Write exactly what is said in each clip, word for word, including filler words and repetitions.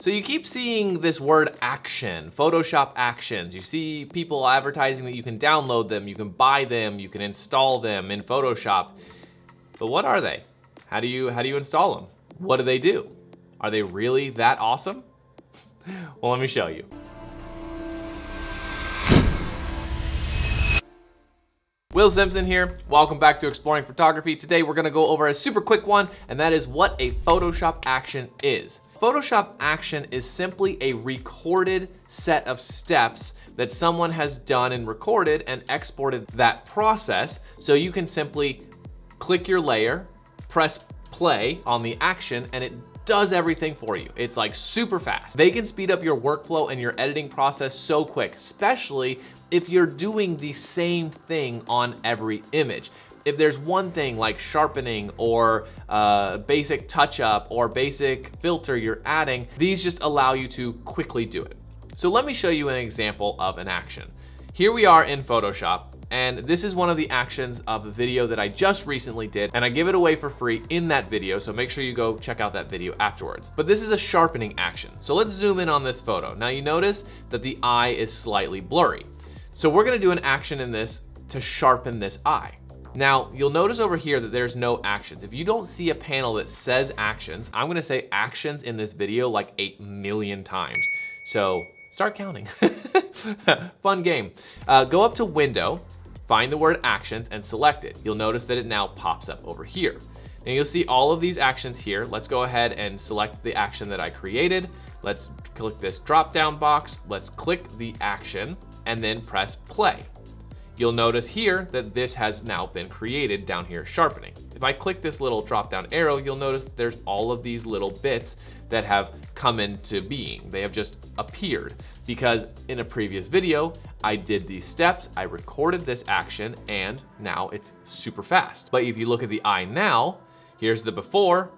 So you keep seeing this word action, Photoshop actions. You see people advertising that you can download them, you can buy them, you can install them in Photoshop. But what are they? How do you, how do you install them? What do they do? Are they really that awesome? Well, let me show you. Will Simpson here. Welcome back to Exploring Photography. Today we're gonna go over a super quick one, and that is what a Photoshop action is. Photoshop action is simply a recorded set of steps that someone has done and recorded and exported that process. So you can simply click your layer, press play on the action, and it does everything for you. It's like super fast. They can speed up your workflow and your editing process so quick, especially if you're doing the same thing on every image. If there's one thing like sharpening or uh, basic touch-up or basic filter you're adding, these just allow you to quickly do it. So let me show you an example of an action. Here we are in Photoshop, and this is one of the actions of a video that I just recently did, and I give it away for free in that video, so make sure you go check out that video afterwards. But this is a sharpening action. So let's zoom in on this photo. Now you notice that the eye is slightly blurry. So we're gonna do an action in this to sharpen this eye. Now, you'll notice over here that there's no actions. If you don't see a panel that says actions, I'm gonna say actions in this video like eight million times. So start counting. Fun game. Uh, go up to Window, find the word actions and select it. You'll notice that it now pops up over here. And you'll see all of these actions here. Let's go ahead and select the action that I created. Let's click this drop-down box. Let's click the action and then press play. You'll notice here that this has now been created down here, sharpening. If I click this little drop down arrow, you'll notice there's all of these little bits that have come into being. They have just appeared because in a previous video, I did these steps, I recorded this action, and now it's super fast. But if you look at the eye now, here's the before,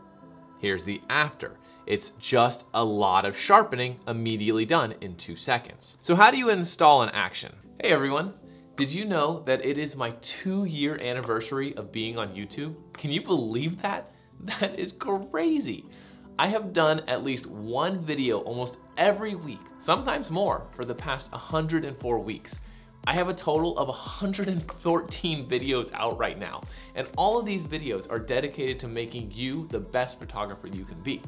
here's the after. It's just a lot of sharpening immediately done in two seconds. So how do you install an action? Hey everyone. Did you know that it is my two year anniversary of being on YouTube? Can you believe that? That is crazy. I have done at least one video almost every week, sometimes more, for the past one hundred four weeks. I have a total of one hundred fourteen videos out right now. And all of these videos are dedicated to making you the best photographer you can be.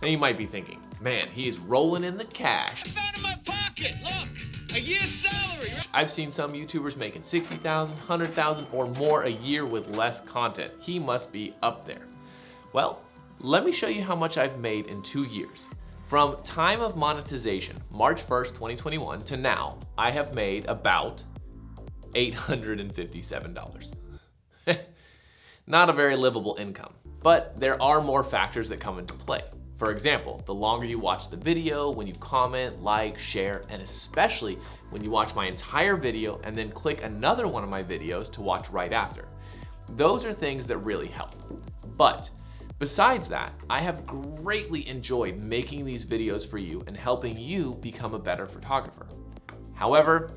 Now you might be thinking, man, he is rolling in the cash. I found in my pocket, look. A year's salary. I've seen some YouTubers making sixty thousand, one hundred thousand or more a year with less content. He must be up there. Well, let me show you how much I've made in two years. From time of monetization, March first, twenty twenty-one to now, I have made about eight hundred fifty-seven dollars. Not a very livable income, but there are more factors that come into play. For example, the longer you watch the video, when you comment, like, share, and especially when you watch my entire video and then click another one of my videos to watch right after. Those are things that really help. But besides that, I have greatly enjoyed making these videos for you and helping you become a better photographer. However,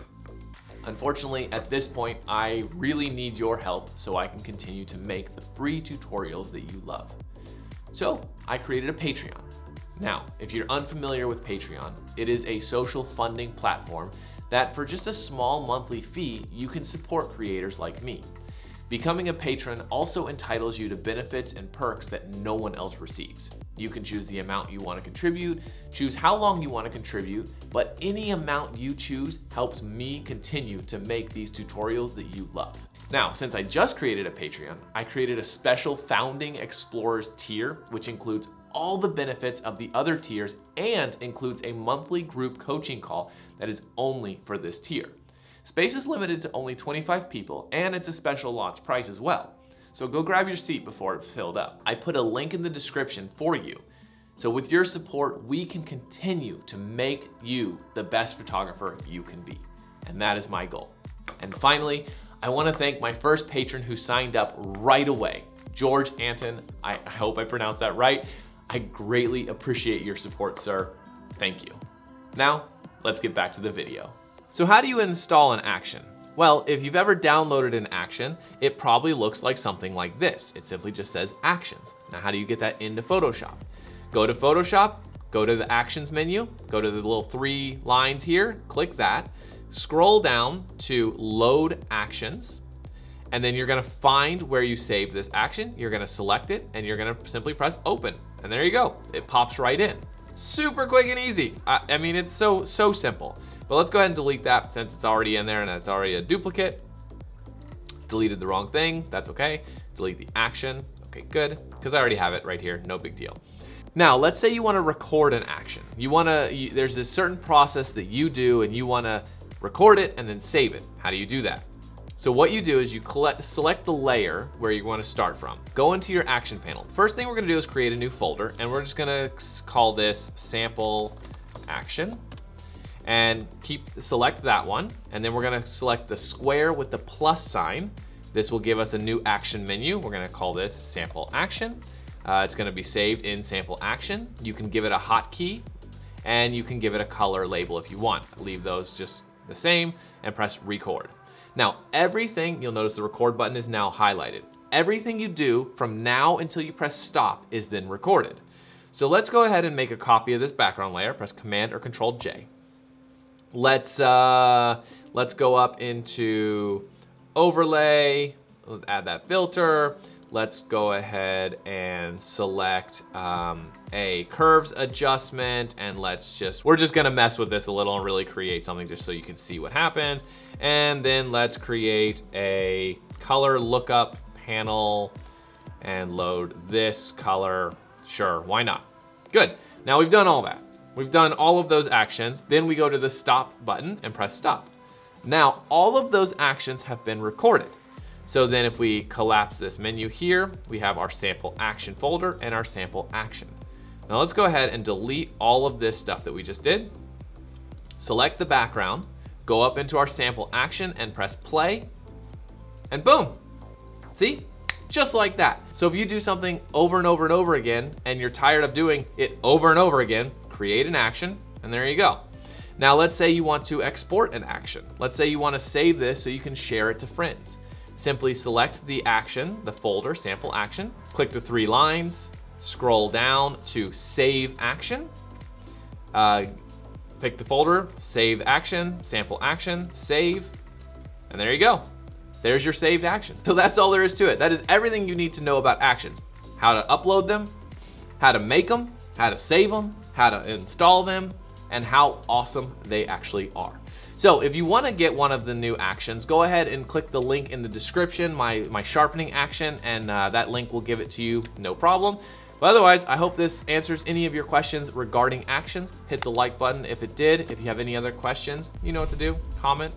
unfortunately, at this point, I really need your help so I can continue to make the free tutorials that you love. So I created a Patreon. Now, if you're unfamiliar with Patreon, it is a social funding platform that for just a small monthly fee, you can support creators like me. Becoming a patron also entitles you to benefits and perks that no one else receives. You can choose the amount you want to contribute, choose how long you want to contribute, but any amount you choose helps me continue to make these tutorials that you love. Now, since I just created a Patreon, I created a special Founding Explorers tier, which includes all the benefits of the other tiers and includes a monthly group coaching call that is only for this tier. Space is limited to only twenty-five people, and it's a special launch price as well. So go grab your seat before it's filled up. I put a link in the description for you. So with your support, we can continue to make you the best photographer you can be. And that is my goal. And finally, I want to thank my first patron who signed up right away, George Anton. I hope I pronounced that right. I greatly appreciate your support, sir. Thank you. Now, let's get back to the video. So how do you install an action? Well, if you've ever downloaded an action, it probably looks like something like this. It simply just says actions. Now, how do you get that into Photoshop? Go to Photoshop, Go to the Actions menu, go to the little three lines here, click that, scroll down to Load Actions, and then you're gonna find where you saved this action, you're gonna select it, and you're gonna simply press Open, and there you go. It pops right in. Super quick and easy. I, I mean, it's so, so simple. But let's go ahead and delete that since it's already in there and it's already a duplicate. Deleted the wrong thing, that's okay. Delete the action, okay, good, because I already have it right here, no big deal. Now, let's say you wanna record an action. You wanna, you, there's this certain process that you do and you wanna record it and then save it. How do you do that? So what you do is you collect, select the layer where you wanna start from. Go into your action panel. First thing we're gonna do is create a new folder, and we're just gonna call this sample action and keep select that one. And then we're gonna select the square with the plus sign. This will give us a new action menu. We're gonna call this sample action. Uh, it's gonna be saved in sample action. You can give it a hotkey and you can give it a color label if you want. Leave those just the same and press record. Now everything, you'll notice the record button is now highlighted. Everything you do from now until you press stop is then recorded. So let's go ahead and make a copy of this background layer. Press Command or Control J. Let's, uh, let's go up into overlay, let's add that filter. Let's go ahead and select um, a curves adjustment, and let's just, we're just gonna mess with this a little and really create something just so you can see what happens. And then let's create a color lookup panel and load this color. Sure, why not? Good, now we've done all that. We've done all of those actions. Then we go to the stop button and press stop. Now, all of those actions have been recorded. So then if we collapse this menu here, we have our sample action folder and our sample action. Now let's go ahead and delete all of this stuff that we just did. Select the background, go up into our sample action and press play, and boom. See, just like that. So if you do something over and over and over again, and you're tired of doing it over and over again, create an action, and there you go. Now let's say you want to export an action. Let's say you want to save this so you can share it to friends. Simply select the action, the folder, sample action, click the three lines, scroll down to save action, uh, pick the folder, save action, sample action, save, and there you go. There's your saved action. So that's all there is to it. That is everything you need to know about actions. How to upload them, how to make them, how to save them, how to install them, and how awesome they actually are. So if you wanna get one of the new actions, go ahead and click the link in the description, my, my sharpening action, and uh, that link will give it to you, no problem. But otherwise, I hope this answers any of your questions regarding actions. Hit the like button if it did. If you have any other questions, you know what to do, comment,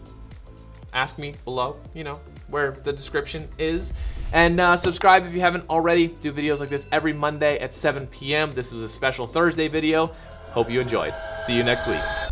ask me below, you know, where the description is. And uh, subscribe if you haven't already. Do videos like this every Monday at seven p m This was a special Thursday video. Hope you enjoyed. See you next week.